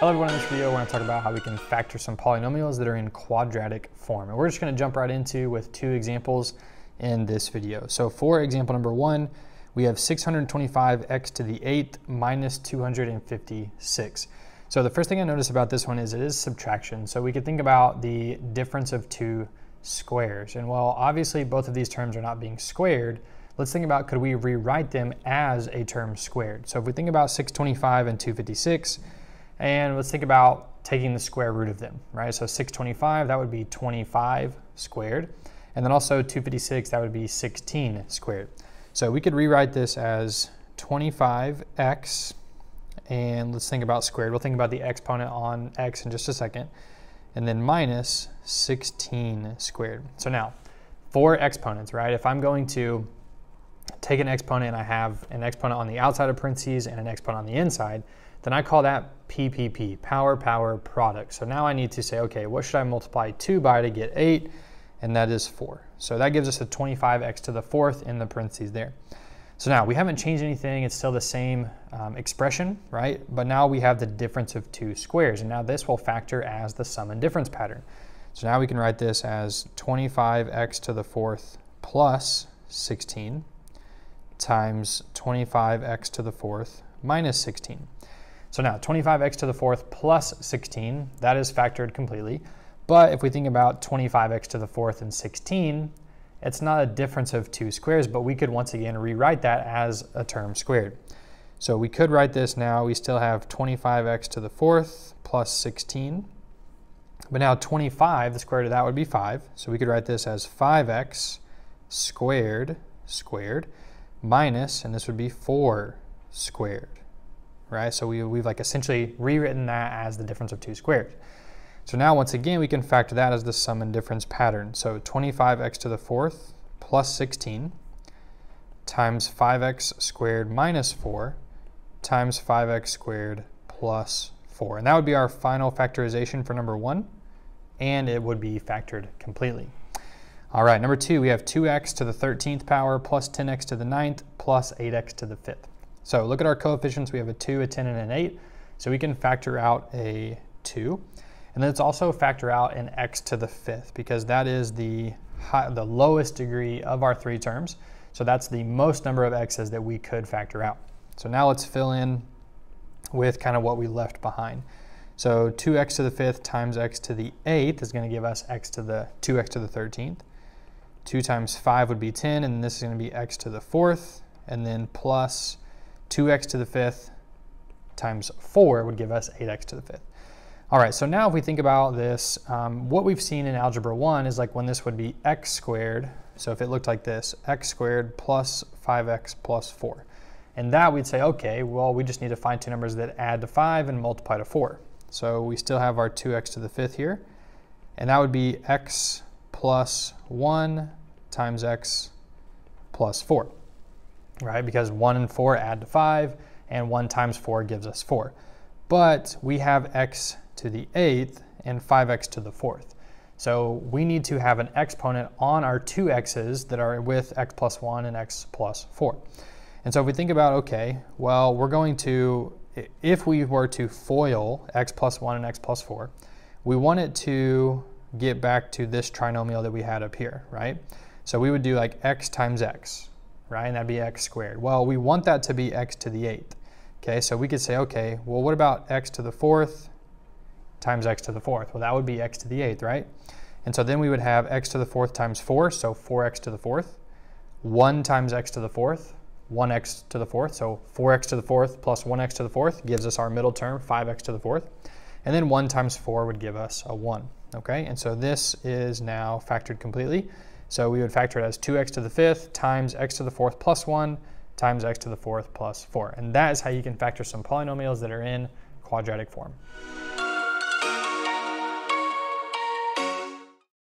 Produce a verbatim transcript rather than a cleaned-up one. Hello everyone, in this video we're going to talk about how we can factor some polynomials that are in quadratic form. And we're just going to jump right into with two examples in this video. So for example number one, we have six hundred twenty-five x to the eighth minus two hundred fifty-six. So the first thing I notice about this one is it is subtraction. So we could think about the difference of two squares. And while obviously both of these terms are not being squared, let's think about could we rewrite them as a term squared. So if we think about six hundred twenty-five and two hundred fifty-six, and let's think about taking the square root of them, right? So six hundred twenty-five, that would be twenty-five squared. And then also two hundred fifty-six, that would be sixteen squared. So we could rewrite this as twenty-five x, and let's think about squared. We'll think about the exponent on x in just a second. And then minus sixteen squared. So now, four exponents, right? If I'm going to take an exponent and I have an exponent on the outside of parentheses and an exponent on the inside, then I call that P P P, power, power, product. So now I need to say, okay, what should I multiply two by to get eight? And that is four. So that gives us a twenty-five x to the fourth in the parentheses there. So now we haven't changed anything. It's still the same um, expression, right? But now we have the difference of two squares. And now this will factor as the sum and difference pattern. So now we can write this as twenty-five x to the fourth plus sixteen times twenty-five x to the fourth minus sixteen. So now twenty-five x to the fourth plus sixteen, that is factored completely. But if we think about twenty-five x to the fourth and sixteen, it's not a difference of two squares, but we could once again rewrite that as a term squared. So we could write this now, we still have twenty-five x to the fourth plus sixteen. But now twenty-five, the square root of that would be five. So we could write this as five x squared squared minus, and this would be four squared. Right? So we, we've like essentially rewritten that as the difference of two squares. So now once again, we can factor that as the sum and difference pattern. So twenty-five x to the fourth plus sixteen times five x squared minus four times five x squared plus four. And that would be our final factorization for number one, and it would be factored completely. All right, number two, we have two x to the thirteenth power plus ten x to the ninth plus eight x to the fifth. So look at our coefficients. We have a two, a ten, and an eight. So we can factor out a two. And let's also factor out an x to the fifth, because that is the, high, the lowest degree of our three terms. So that's the most number of x's that we could factor out. So now let's fill in with kind of what we left behind. So two x to the fifth times x to the eighth is going to give us x to the two x to the thirteenth. two times five would be ten, and this is going to be x to the fourth, and then plus two x to the fifth times four would give us eight x to the fifth. All right, so now if we think about this, um, what we've seen in algebra one is like when this would be x squared, so if it looked like this, x squared plus five x plus four. And that we'd say, okay, well, we just need to find two numbers that add to five and multiply to four. So we still have our two x to the fifth here, and that would be x plus one times x plus four. Right, because one and four add to five, and one times four gives us four. But we have x to the eighth and five x to the fourth. So we need to have an exponent on our two x's that are with x plus one and x plus four. And so if we think about, okay, well, we're going to, if we were to FOIL x plus one and x plus four, we want it to get back to this trinomial that we had up here, right? So we would do like x times x. Right, and that'd be x squared. Well, we want that to be x to the eighth. Okay, so we could say, okay, well, what about x to the fourth times x to the fourth? Well, that would be x to the eighth, right? And so then we would have x to the fourth times four, so four x to the fourth, one times x to the fourth, one x to the fourth, so four x to the fourth plus one x to the fourth gives us our middle term, five x to the fourth, and then one times four would give us a one, okay? And so this is now factored completely. So we would factor it as two x to the fifth times x to the fourth plus one times x to the fourth plus four. And that is how you can factor some polynomials that are in quadratic form.